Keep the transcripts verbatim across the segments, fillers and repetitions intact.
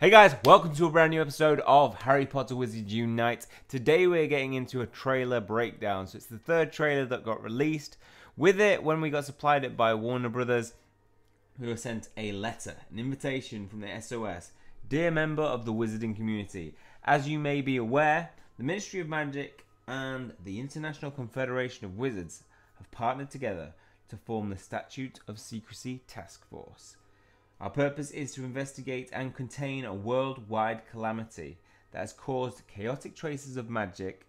Hey guys, welcome to a brand new episode of Harry Potter Wizards Unite. Today we're getting into a trailer breakdown. So it's the third trailer that got released. With it, when we got supplied it by Warner Brothers, we were sent a letter, an invitation from the S O S. Dear member of the wizarding community, as you may be aware, the Ministry of Magic and the International Confederation of Wizards have partnered together to form the Statute of Secrecy Task Force. Our purpose is to investigate and contain a worldwide calamity that has caused chaotic traces of magic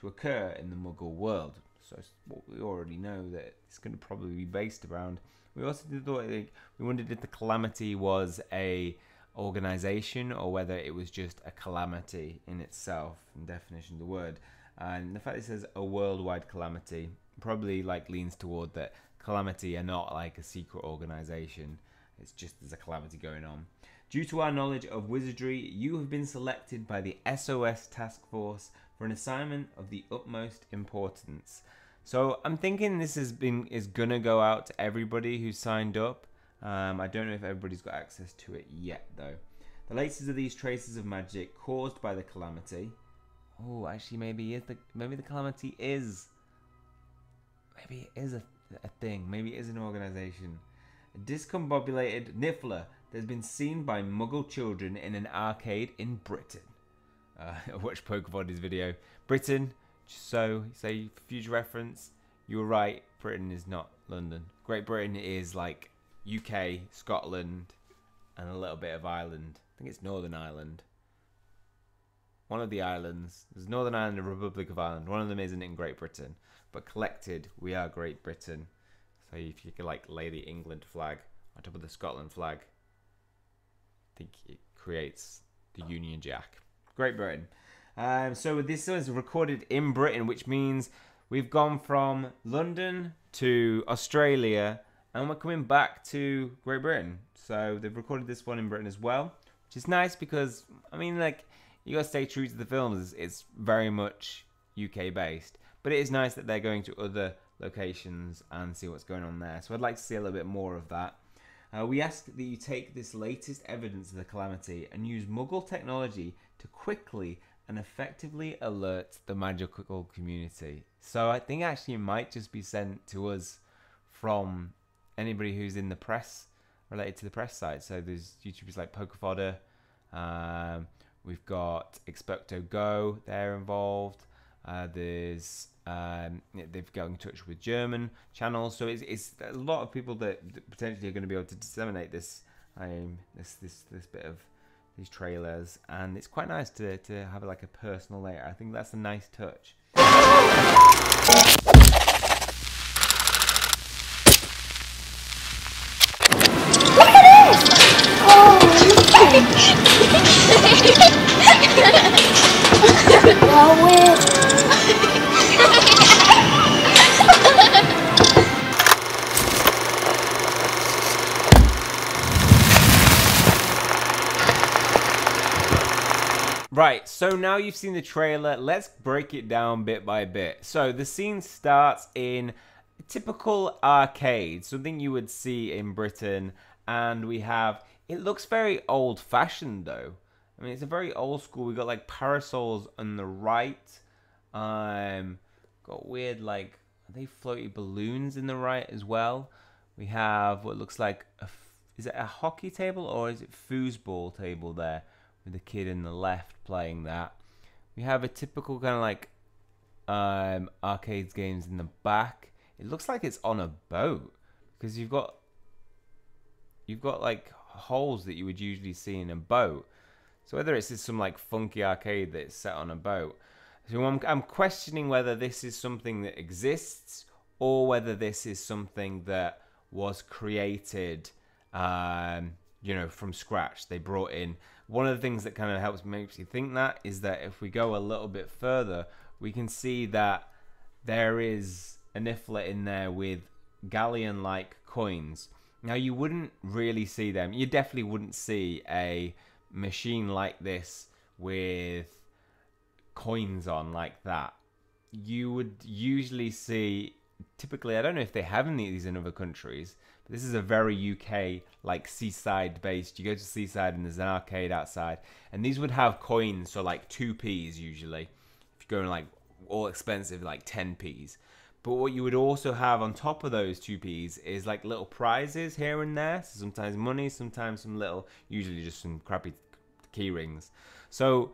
to occur in the Muggle world. So it's what we already know that it's going to probably be based around. We also did thought we wondered if the calamity was a organization or whether it was just a calamity in itself, in definition of the word. And the fact it says a worldwide calamity probably like leans toward that calamity are not like a secret organization. It's just there's a calamity going on. Due to our knowledge of wizardry, you have been selected by the S O S Task Force for an assignment of the utmost importance. So I'm thinking this has been is gonna go out to everybody who signed up. Um, I don't know if everybody's got access to it yet though. The latest of these traces of magic caused by the calamity. Oh, actually, maybe is the maybe the calamity is maybe it is a, a thing. Maybe it is an organization. A discombobulated Niffler that has been seen by Muggle children in an arcade in Britain. Uh, I watched Pokefodder's video. Britain, so, say, for future reference, you were right, Britain is not London. Great Britain is like U K, Scotland, and a little bit of Ireland. I think it's Northern Ireland. One of the islands. There's Northern Ireland and Republic of Ireland. One of them isn't in Great Britain. But collected, we are Great Britain. So if you could like lay the England flag on top of the Scotland flag, I think it creates the Union Jack. Great Britain. Um, so this was recorded in Britain, which means we've gone from London to Australia and we're coming back to Great Britain. So they've recorded this one in Britain as well, which is nice because, I mean, like, you gotta stay true to the films. It's very much U K based, but it is nice that they're going to other locations and see what's going on there. So I'd like to see a little bit more of that. Uh, we ask that you take this latest evidence of the calamity and use Muggle technology to quickly and effectively alert the magical community. So I think actually it might just be sent to us from anybody who's in the press, related to the press side. So there's YouTubers like Pokefodder, um, we've got Expecto Go, they're involved. Uh, there's um, they've got in touch with German channels, so it's, it's a lot of people that potentially are going to be able to disseminate this, um, this this this bit of these trailers, and it's quite nice to to have like a personal layer. I think that's a nice touch. Look at this! Oh! Wow. Right, so now you've seen the trailer, let's break it down bit by bit. So the scene starts in a typical arcade, something you would see in Britain, and we have, it looks very old-fashioned though. I mean, it's a very old school, we've got like parasols on the right, um, got weird like, are they floaty balloons in the right as well? We have what looks like, a, is it a hockey table or is it foosball table there? With the kid in the left playing that. We have a typical kind of like um, arcades games in the back. It looks like it's on a boat because you've got you've got like holes that you would usually see in a boat. So whether it's just some like funky arcade that's set on a boat. So I'm, I'm questioning whether this is something that exists or whether this is something that was created um, you know, from scratch. They brought in, one of the things that kind of helps makes you think that is that if we go a little bit further, we can see that there is a Niffler in there with galleon-like coins. Now you wouldn't really see them. You definitely wouldn't see a machine like this with coins on like that. You would usually see typically, I don't know if they have any of these in other countries, but this is a very U K, like, seaside based. You go to seaside and there's an arcade outside, and these would have coins, so like two p's usually. If you're going like all expensive, like ten p's. But what you would also have on top of those two p's is like little prizes here and there. So sometimes money, sometimes some little, usually just some crappy key rings. So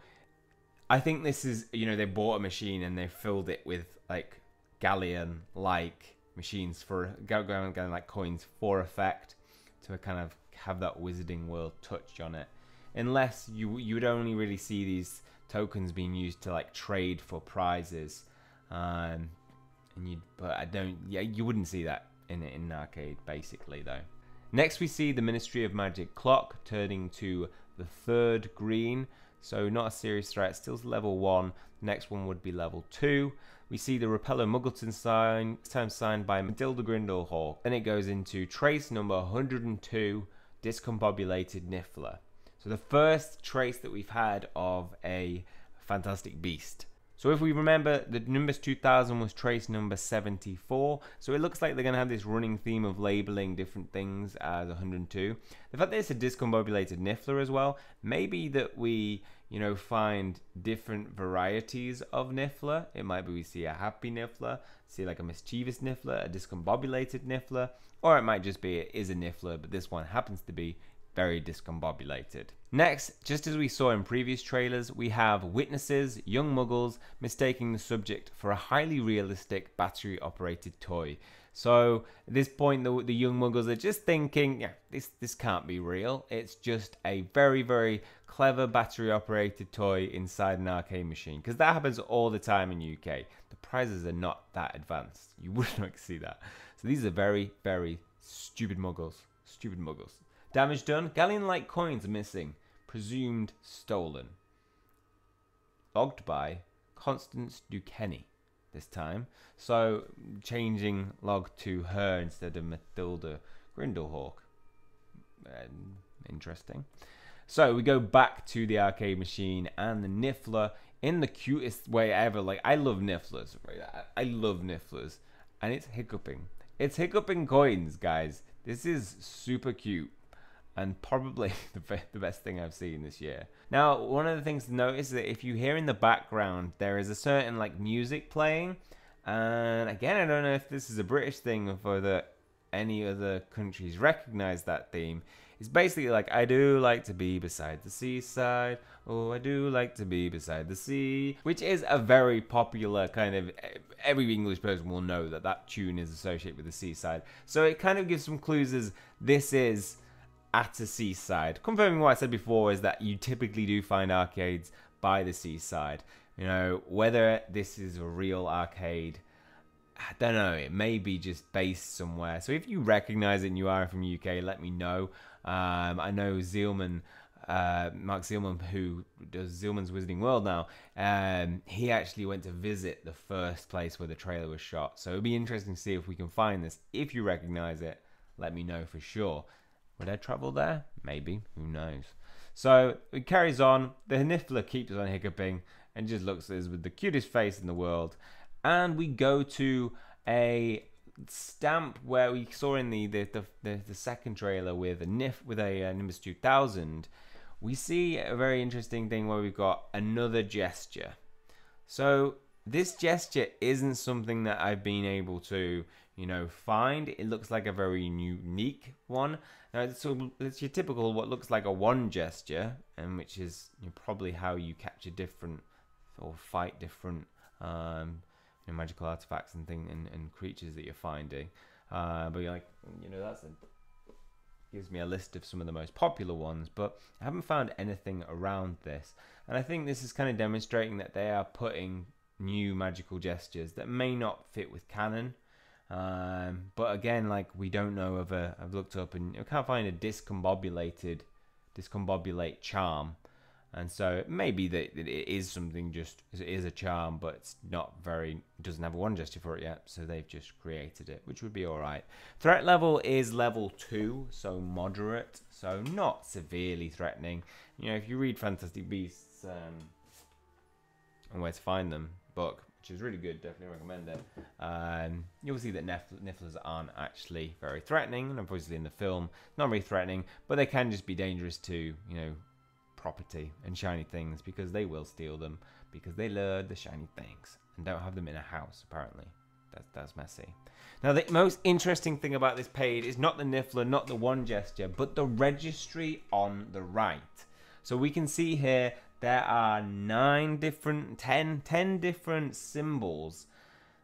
I think this is, you know, they bought a machine and they filled it with like galleon-like machines for, galleon-like coins for effect, to kind of have that Wizarding World touch on it. Unless you, you would only really see these tokens being used to like trade for prizes. Um... And you'd, but I don't, yeah, you wouldn't see that in in an arcade, basically, though. Next, we see the Ministry of Magic clock turning to the third green, so not a serious threat, still level one. Next one would be level two. We see the Repello Muggleton sign, time signed by Matilda Grindlehawk. Then it goes into trace number one hundred and two, discombobulated Niffler. So the first trace that we've had of a fantastic beast. So if we remember, the Nimbus two thousand was trace number seventy-four, so it looks like they're going to have this running theme of labeling different things as one hundred and two. The fact that it's a discombobulated Niffler as well, maybe that we, you know, find different varieties of Niffler. It might be we see a happy Niffler, see like a mischievous Niffler, a discombobulated Niffler, or it might just be it is a Niffler, but this one happens to be very discombobulated. Next, just as we saw in previous trailers, we have witnesses, young muggles, mistaking the subject for a highly realistic battery-operated toy. So at this point, the, the young muggles are just thinking, yeah, this, this can't be real. It's just a very, very clever battery-operated toy inside an arcade machine. Because that happens all the time in the U K. The prizes are not that advanced. You would not see that. So these are very, very stupid muggles. Stupid muggles. Damage done. Galleon-like coins missing. Presumed stolen. Logged by Constance Dukeney this time. So changing log to her instead of Matilda Grindlehawk. Um, interesting. So we go back to the arcade machine and the Niffler in the cutest way ever. Like, I love Nifflers. Right? I, I love Nifflers. And it's hiccuping. It's hiccuping coins, guys. This is super cute. And probably the best thing I've seen this year. Now, one of the things to notice is that if you hear in the background, there is a certain like music playing. And again, I don't know if this is a British thing or whether any other countries recognize that theme. It's basically like, I do like to be beside the seaside. Oh, I do like to be beside the sea. Which is a very popular kind of, every English person will know that that tune is associated with the seaside. So it kind of gives some clues as this is at a seaside, confirming what I said before, is that you typically do find arcades by the seaside. You know, whether this is a real arcade, I don't know, it may be just based somewhere. So if you recognize it and you are from the U K, let me know. um I know Zeelman, uh Mark Zeelman, who does Zeelman's Wizarding World now, um he actually went to visit the first place where the trailer was shot, so it'd be interesting to see if we can find this. If you recognize it, let me know for sure. Would I travel there? Maybe. Who knows? So it carries on. The Niffler keeps on hiccuping and just looks at us with the cutest face in the world. And we go to a stamp where we saw in the the, the, the, the second trailer with a Niff with a uh, Nimbus two thousand. We see a very interesting thing where we've got another gesture. So this gesture isn't something that I've been able to, you know, find. It looks like a very unique one. Now, it's, so it's your typical what looks like a wand gesture, and which is, you know, probably how you capture different or fight different um, you know, magical artifacts and thing and, and creatures that you're finding. Uh, but you're like, you know, that's a, gives me a list of some of the most popular ones, but I haven't found anything around this. And I think this is kind of demonstrating that they are putting new magical gestures that may not fit with canon, um, but again, like, we don't know of a, I've looked up and I can't find a discombobulated discombobulate charm, and so it may be that it is something, just it is a charm, but it's not very, doesn't have a one gesture for it yet, so they've just created it, which would be all right. Threat level is level two, so moderate, so not severely threatening. You know, if you read Fantastic Beasts um, and Where to Find Them book, which is really good. Definitely recommend it. Um, you'll see that Nifflers aren't actually very threatening, and obviously in the film, not very threatening, but they can just be dangerous to, you know, property and shiny things, because they will steal them, because they lure the shiny things and don't have them in a house, apparently. That's, that's messy. Now, the most interesting thing about this page is not the Niffler, not the wand gesture, but the registry on the right. So we can see here there are nine different, ten, ten different symbols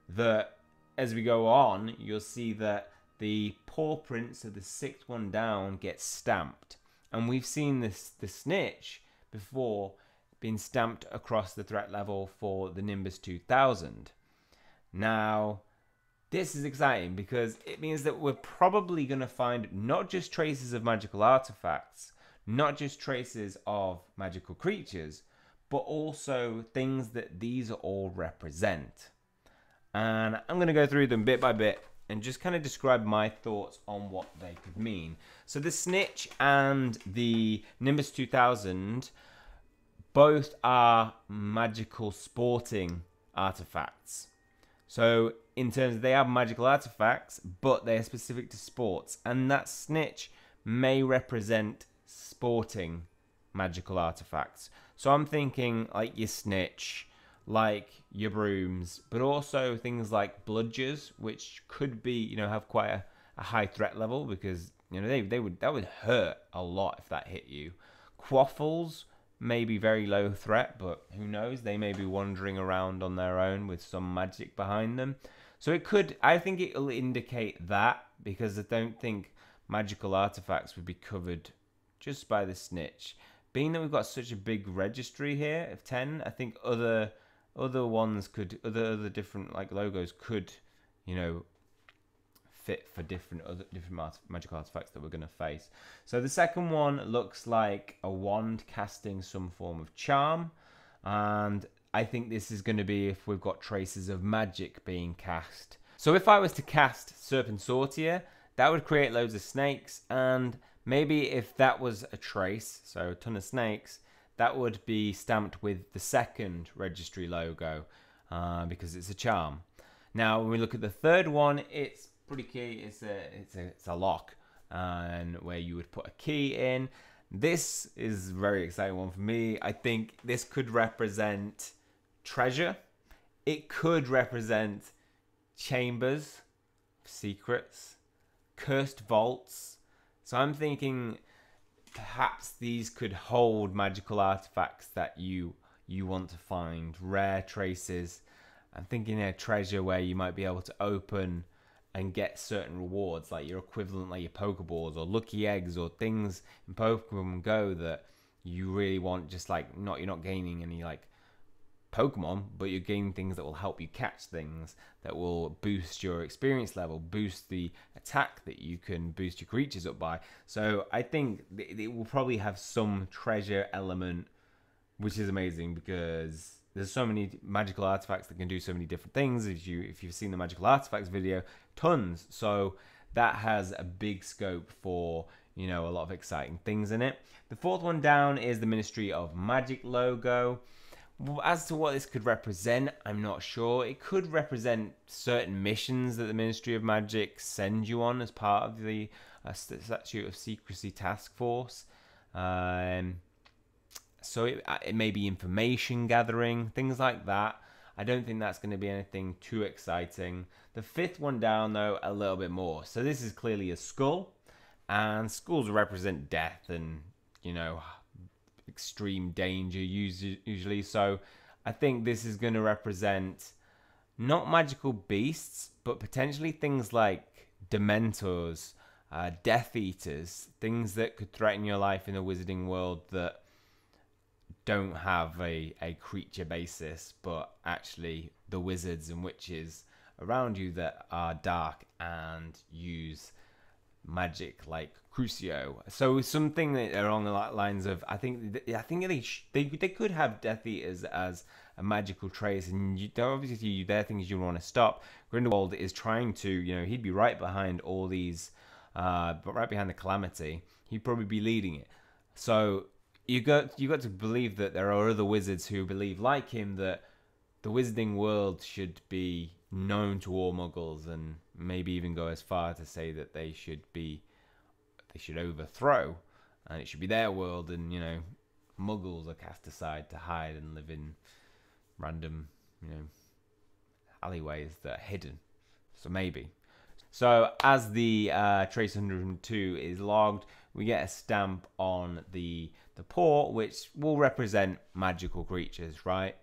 that, as we go on, you'll see that the paw prints of the sixth one down get stamped. And we've seen this, the snitch before being stamped across the threat level for the Nimbus two thousand. Now, this is exciting because it means that we're probably going to find not just traces of magical artifacts, not just traces of magical creatures, but also things that these all represent. And I'm going to go through them bit by bit and just kind of describe my thoughts on what they could mean. So the snitch and the Nimbus two thousand both are magical sporting artifacts. So in terms of they are magical artifacts, but they are specific to sports. And that snitch may represent sporting magical artifacts. So I'm thinking like your snitch, like your brooms, but also things like bludgers, which could be, you know, have quite a, a high threat level, because, you know, they, they would, that would hurt a lot if that hit you. Quaffles may be very low threat, but who knows, they may be wandering around on their own with some magic behind them. So it could, I think it'll indicate that, because I don't think magical artifacts would be covered just by the snitch. Being that we've got such a big registry here of ten, I think other other ones could, other other different like logos could, you know, fit for different other different magical artifacts that we're going to face. So the second one looks like a wand casting some form of charm, and I think this is going to be if we've got traces of magic being cast. So if I was to cast Serpensortia, that would create loads of snakes, and maybe if that was a trace, so a ton of snakes, that would be stamped with the second registry logo, uh, because it's a charm. Now, when we look at the third one, it's pretty key. It's a it's a it's a lock, and where you would put a key in. This is a very exciting one for me. I think this could represent treasure. It could represent chambers, secrets, cursed vaults. So I'm thinking perhaps these could hold magical artifacts that you you want to find, rare traces. I'm thinking a treasure where you might be able to open and get certain rewards, like your equivalent, like your Pokeballs or lucky eggs or things in Pokemon Go that you really want. Just like not you're not gaining any like Pokemon, but you're gaining things that will help you catch things, that will boost your experience level, boost the attack that you can boost your creatures up by. So I think it will probably have some treasure element, which is amazing because there's so many magical artifacts that can do so many different things. If you if you've seen the magical artifacts video, tons. So that has a big scope for, you know, a lot of exciting things in it. The fourth one down is the Ministry of Magic logo. As to what this could represent, I'm not sure. It could represent certain missions that the Ministry of Magic send you on as part of the uh, Statute of Secrecy Task Force. Um, so it, it may be information gathering, things like that. I don't think that's going to be anything too exciting. The fifth one down, though, a little bit more. So this is clearly a skull, and skulls represent death and, you know, extreme danger usually. So I think this is going to represent not magical beasts, but potentially things like Dementors, uh, Death Eaters, things that could threaten your life in the wizarding world that don't have a, a creature basis, but actually the wizards and witches around you that are dark and use magic like Crucio. So something that along the lines of, I think I think they sh they they could have Death Eaters as a magical trace, and you, obviously there are things you want to stop. Grindelwald is trying to, you know, he'd be right behind all these, uh, but right behind the Calamity, he'd probably be leading it. So you got you got to believe that there are other wizards who believe like him that the wizarding world should be known to all muggles, and maybe even go as far to say that they should be, they should overthrow, and it should be their world, and, you know, muggles are cast aside to hide and live in random, you know, alleyways that are hidden. So maybe. So as the uh, trace one hundred and two is logged, we get a stamp on the the paw, which will represent magical creatures, right?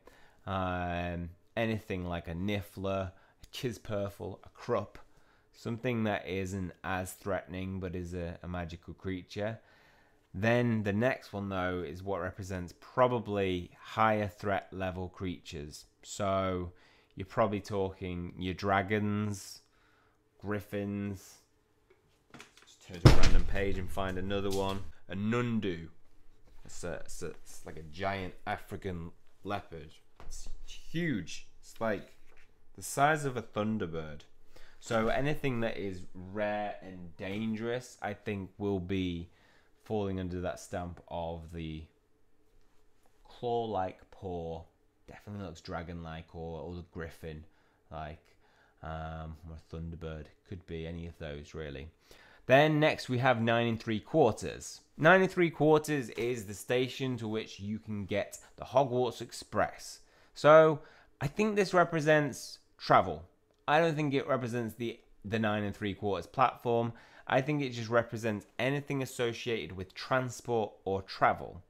Um, anything like a Niffler, a Chizpurfle, a Krupp, something that isn't as threatening but is a, a magical creature. Then the next one, though, is what represents probably higher threat level creatures. So you're probably talking your dragons, griffins. Just turn to a random page and find another one. A Nundu. It's, a, it's, a, it's like a giant African leopard. It's huge. It's like the size of a Thunderbird. So anything that is rare and dangerous, I think, will be falling under that stamp of the claw-like paw. Definitely looks dragon-like, or, or the griffin-like, um, or a Thunderbird. Could be any of those, really. Then next we have nine and three quarters. Nine and three quarters is the station to which you can get the Hogwarts Express. So I think this represents travel. I don't think it represents the the nine and three quarters platform. I think it just represents anything associated with transport or travel.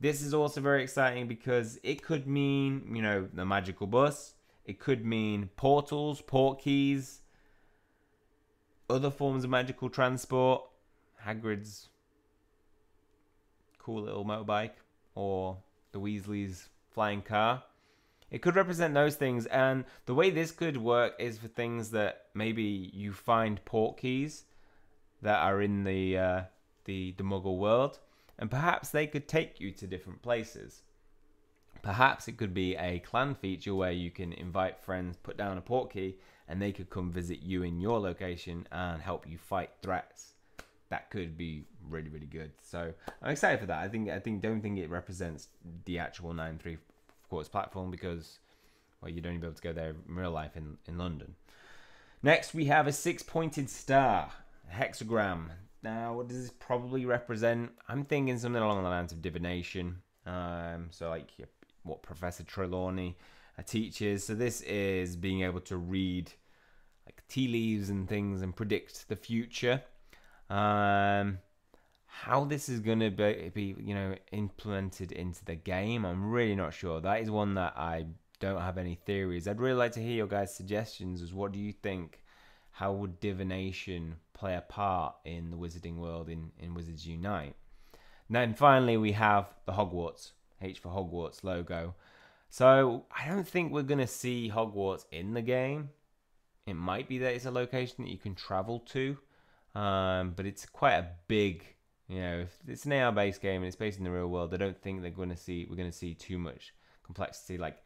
This is also very exciting because it could mean, you know, the magical bus. It could mean portals, portkeys, other forms of magical transport. Hagrid's cool little motorbike, or the Weasley's flying car. It could represent those things, and the way this could work is for things that maybe you find portkeys that are in the, uh, the, the Muggle world, and perhaps they could take you to different places. Perhaps it could be a clan feature where you can invite friends, put down a portkey, and they could come visit you in your location and help you fight threats. That could be really, really good. So I'm excited for that. I think I think don't think it represents the actual nine three quarters platform because, well, you'd only be able to go there in real life in, in London. Next, we have a six-pointed star. Hexagram. Now, what does this probably represent? I'm thinking something along the lines of divination. Um, so like what Professor Trelawney teaches. So this is being able to read like tea leaves and things and predict the future. Um, how this is going to be, be, you know, implemented into the game, I'm really not sure. That is one that I don't have any theories. I'd really like to hear your guys' suggestions. Is what do you think? How would divination play a part in the wizarding world in, in Wizards Unite? And then finally we have the Hogwarts, H for Hogwarts logo. So I don't think we're going to see Hogwarts in the game. It might be that it's a location that you can travel to, um, but it's quite a big, you know, if it's an A R-based game and it's based in the real world, I don't think they're going to see, we're going to see too much complexity. Like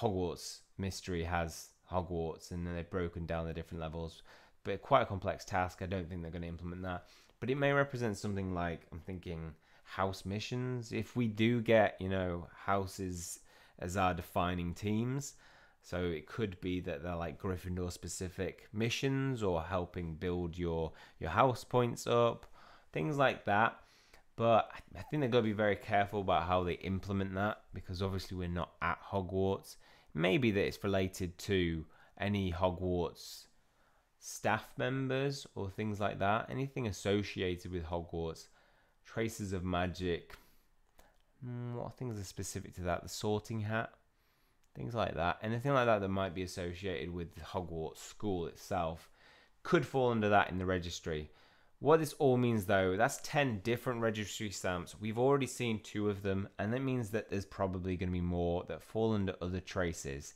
Hogwarts Mystery has Hogwarts, and then they've broken down the different levels, but quite a complex task. I don't think they're going to implement that, but it may represent something like, I'm thinking house missions, if we do get, you know, houses as our defining teams. So it could be that they're like Gryffindor specific missions, or helping build your your house points up, things like that. But I think they've got to be very careful about how they implement that, because obviously we're not at Hogwarts. Maybe that it's related to any Hogwarts staff members or things like that. Anything associated with Hogwarts. Traces of magic. What things are specific to that? The Sorting Hat. Things like that. Anything like that that might be associated with the Hogwarts school itself could fall under that in the registry. What this all means, though, that's ten different registry stamps. We've already seen two of them, and that means that there's probably going to be more that fall under other traces.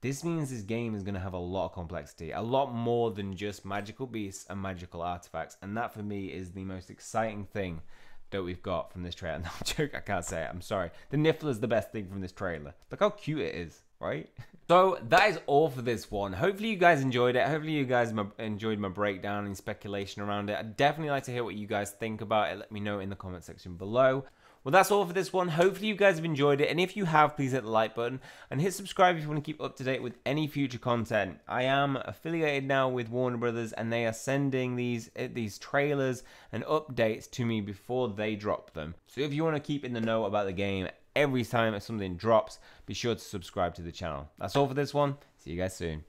This means this game is going to have a lot of complexity, a lot more than just magical beasts and magical artifacts, and that for me is the most exciting thing that we've got from this trailer. No, I'm joking, I can't say it, I'm sorry. The Niffler's the best thing from this trailer. Look how cute it is, right? So that is all for this one. Hopefully you guys enjoyed it. Hopefully you guys enjoyed my breakdown and speculation around it. I'd definitely like to hear what you guys think about it. Let me know in the comment section below. Well, that's all for this one. Hopefully you guys have enjoyed it, and if you have, please hit the like button and hit subscribe if you want to keep up to date with any future content. I am affiliated now with Warner Brothers, and they are sending these these trailers and updates to me before they drop them. So if you want to keep in the know about the game every time something drops, be sure to subscribe to the channel. That's all for this one. See you guys soon.